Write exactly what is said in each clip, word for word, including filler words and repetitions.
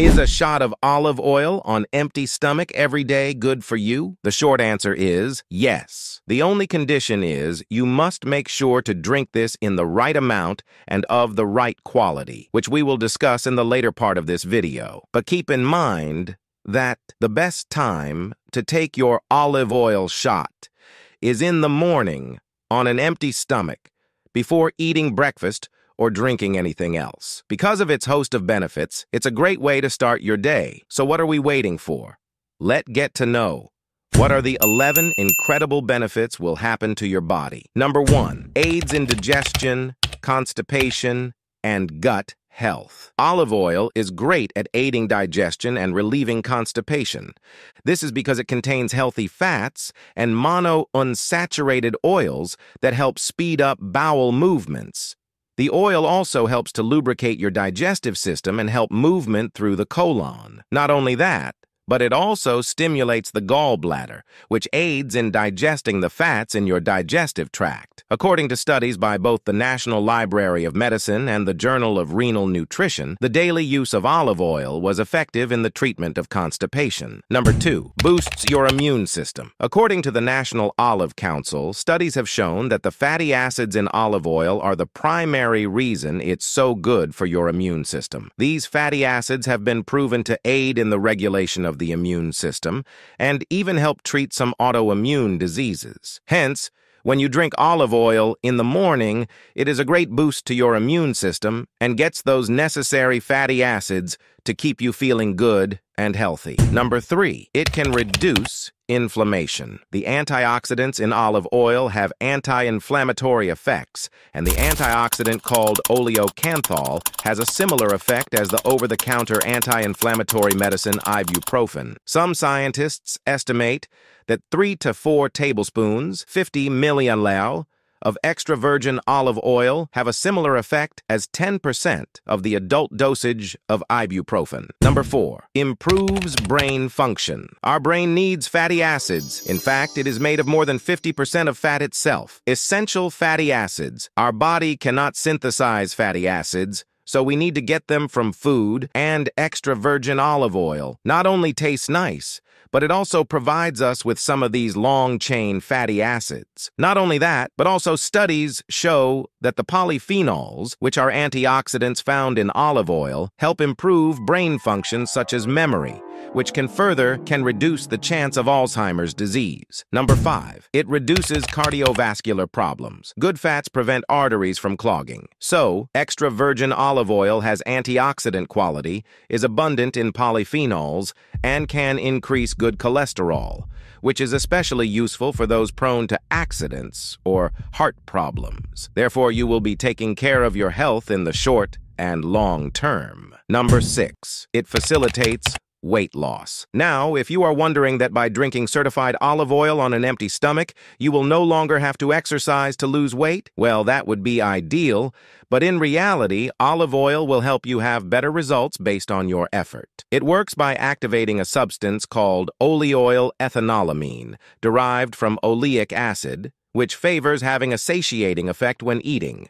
Is a shot of olive oil on empty stomach every day good for you? The short answer is yes. The only condition is you must make sure to drink this in the right amount and of the right quality, which we will discuss in the later part of this video. But keep in mind that the best time to take your olive oil shot is in the morning on an empty stomach before eating breakfast or drinking anything else. Because of its host of benefits, it's a great way to start your day. So what are we waiting for? Let's get to know. What are the eleven incredible benefits will happen to your body? Number one, aids in digestion, constipation, and gut health. Olive oil is great at aiding digestion and relieving constipation. This is because it contains healthy fats and monounsaturated oils that help speed up bowel movements. The oil also helps to lubricate your digestive system and help movement through the colon. Not only that, but it also stimulates the gallbladder, which aids in digesting the fats in your digestive tract. According to studies by both the National Library of Medicine and the Journal of Renal Nutrition, the daily use of olive oil was effective in the treatment of constipation. Number two, boosts your immune system. According to the National Olive Council, studies have shown that the fatty acids in olive oil are the primary reason it's so good for your immune system. These fatty acids have been proven to aid in the regulation of the immune system and even help treat some autoimmune diseases. Hence, when you drink olive oil in the morning, it is a great boost to your immune system and gets those necessary fatty acids to keep you feeling good and healthy. Number three, it can reduce inflammation. The antioxidants in olive oil have anti-inflammatory effects, and the antioxidant called oleocanthal has a similar effect as the over-the-counter anti-inflammatory medicine ibuprofen. Some scientists estimate that three to four tablespoons, fifty milliliters, of extra virgin olive oil have a similar effect as ten percent of the adult dosage of ibuprofen. Number four, improves brain function. Our brain needs fatty acids. In fact, it is made of more than fifty percent of fat itself. Essential fatty acids. Our body cannot synthesize fatty acids, so we need to get them from food, and extra virgin olive oil not only tastes nice, but it also provides us with some of these long-chain fatty acids. Not only that, but also studies show that the polyphenols, which are antioxidants found in olive oil, help improve brain functions such as memory, which can further can reduce the chance of Alzheimer's disease. Number five, it reduces cardiovascular problems. Good fats prevent arteries from clogging. So, extra virgin olive oil has antioxidant quality, is abundant in polyphenols, and can increase good cholesterol, which is especially useful for those prone to accidents or heart problems. Therefore, you will be taking care of your health in the short and long term. Number six, it facilitates weight loss. Now, if you are wondering that by drinking certified olive oil on an empty stomach, you will no longer have to exercise to lose weight, well, that would be ideal, but in reality, olive oil will help you have better results based on your effort. It works by activating a substance called oleoyl ethanolamine, derived from oleic acid, which favors having a satiating effect when eating.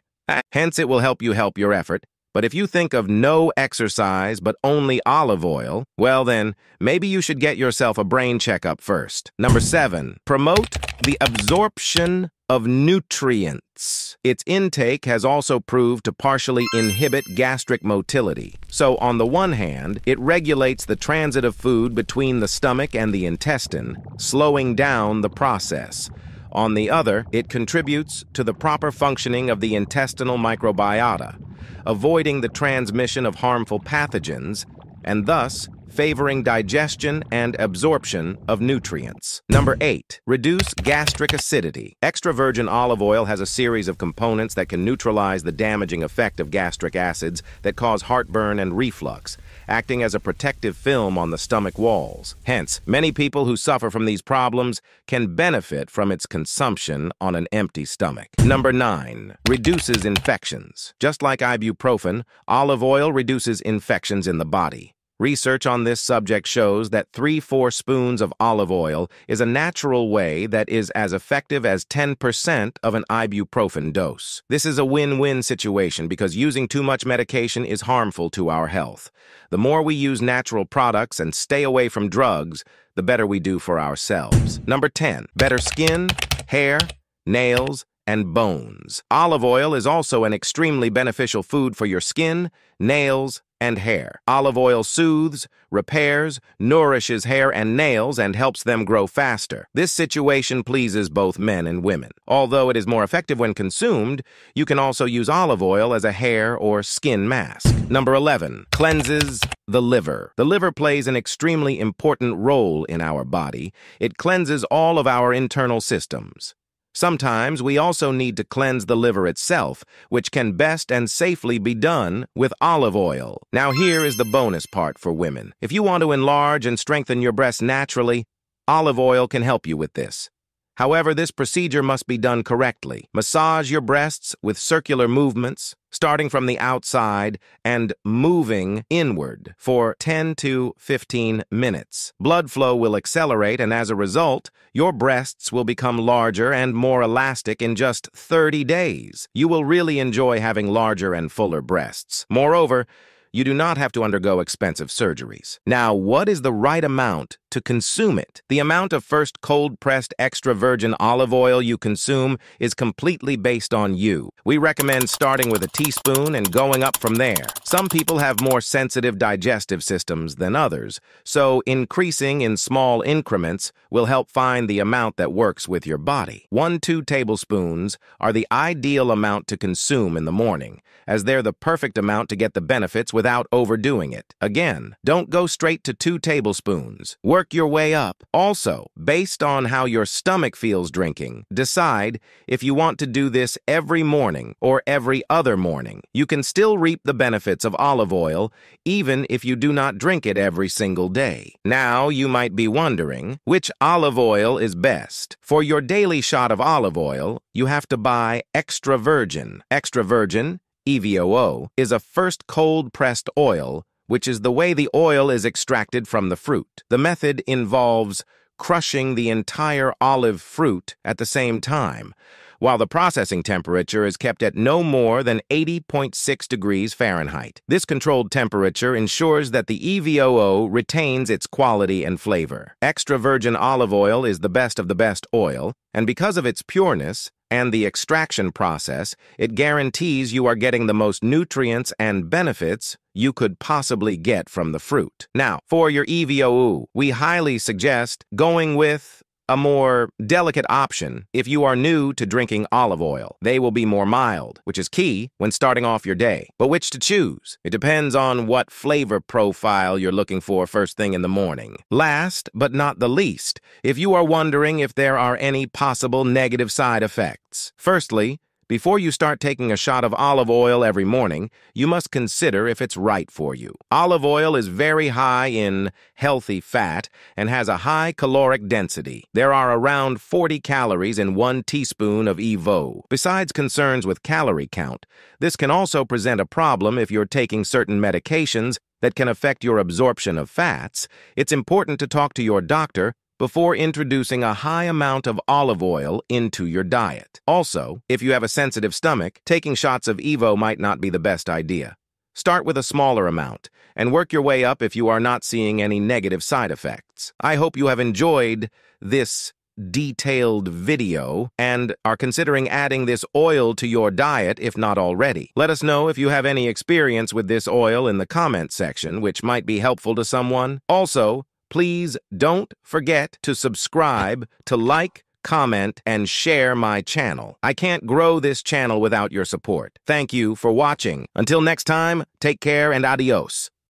Hence, it will help you help your effort. But if you think of no exercise but only olive oil, well then, maybe you should get yourself a brain checkup first. Number seven, promote the absorption of nutrients. Its intake has also proved to partially inhibit gastric motility. So on the one hand, it regulates the transit of food between the stomach and the intestine, slowing down the process. On the other, it contributes to the proper functioning of the intestinal microbiota, avoiding the transmission of harmful pathogens and thus favoring digestion and absorption of nutrients. Number eight, reduce gastric acidity. Extra virgin olive oil has a series of components that can neutralize the damaging effect of gastric acids that cause heartburn and reflux, acting as a protective film on the stomach walls. Hence, many people who suffer from these problems can benefit from its consumption on an empty stomach. Number nine, reduces infections. Just like ibuprofen, olive oil reduces infections in the body, Research on this subject shows that three to four spoons of olive oil is a natural way that is as effective as ten percent of an ibuprofen dose. This is a win-win situation because using too much medication is harmful to our health. The more we use natural products and stay away from drugs, the better we do for ourselves. Number ten. Better skin, hair, nails, and bones. Olive oil is also an extremely beneficial food for your skin, nails, and hair. Olive oil soothes, repairs, nourishes hair and nails, and helps them grow faster. This situation pleases both men and women. Although it is more effective when consumed, you can also use olive oil as a hair or skin mask. Number eleven. Cleanses the liver. The liver plays an extremely important role in our body. It cleanses all of our internal systems. Sometimes we also need to cleanse the liver itself, which can best and safely be done with olive oil. Now here is the bonus part for women. If you want to enlarge and strengthen your breasts naturally, olive oil can help you with this. However, this procedure must be done correctly. Massage your breasts with circular movements, starting from the outside and moving inward for ten to fifteen minutes. Blood flow will accelerate, and as a result, your breasts will become larger and more elastic in just thirty days. You will really enjoy having larger and fuller breasts. Moreover, you do not have to undergo expensive surgeries. Now, what is the right amount to consume it? The amount of first cold-pressed extra virgin olive oil you consume is completely based on you. We recommend starting with a teaspoon and going up from there. Some people have more sensitive digestive systems than others, so increasing in small increments will help find the amount that works with your body. One, two tablespoons are the ideal amount to consume in the morning, as they're the perfect amount to get the benefits without overdoing it. Again, don't go straight to two tablespoons. Work your way up. Also, based on how your stomach feels drinking, decide if you want to do this every morning or every other morning. You can still reap the benefits of olive oil, even if you do not drink it every single day. Now, you might be wondering, which olive oil is best? For your daily shot of olive oil, you have to buy extra virgin. Extra virgin, E V O O, is a first cold-pressed oil, which is the way the oil is extracted from the fruit. The method involves crushing the entire olive fruit at the same time, while the processing temperature is kept at no more than eighty point six degrees Fahrenheit. This controlled temperature ensures that the E V O O retains its quality and flavor. Extra virgin olive oil is the best of the best oil, and because of its pureness and the extraction process, it guarantees you are getting the most nutrients and benefits you could possibly get from the fruit. Now, for your E V O O, we highly suggest going with a more delicate option if you are new to drinking olive oil. They will be more mild, which is key when starting off your day. But which to choose? It depends on what flavor profile you're looking for first thing in the morning. Last but not the least, if you are wondering if there are any possible negative side effects. Firstly, before you start taking a shot of olive oil every morning, you must consider if it's right for you. Olive oil is very high in healthy fat and has a high caloric density. There are around forty calories in one teaspoon of E V O O. Besides concerns with calorie count, this can also present a problem if you're taking certain medications that can affect your absorption of fats. It's important to talk to your doctor before introducing a high amount of olive oil into your diet. Also, if you have a sensitive stomach, taking shots of E V O O might not be the best idea. Start with a smaller amount and work your way up if you are not seeing any negative side effects. I hope you have enjoyed this detailed video and are considering adding this oil to your diet if not already. Let us know if you have any experience with this oil in the comment section, which might be helpful to someone. Also, please don't forget to subscribe, to like, comment, and share my channel. I can't grow this channel without your support. Thank you for watching. Until next time, take care and adios.